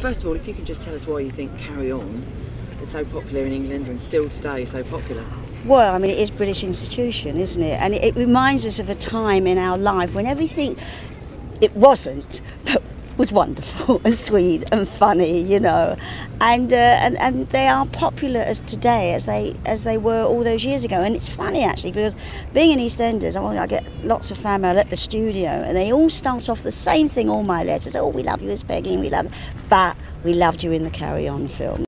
First of all, if you can just tell us why you think Carry On is so popular in England and still today so popular. Well, I mean, it is British institution, isn't it? And it reminds us of a time in our life when everything, it wasn't, but was wonderful and sweet and funny, you know. And they are popular as today as they were all those years ago. And it's funny, actually, because being in EastEnders, I get lots of fan mail at the studio, and they all start off the same thing, all my letters. Oh, we love you as Peggy, and we love, but we loved you in the Carry On film.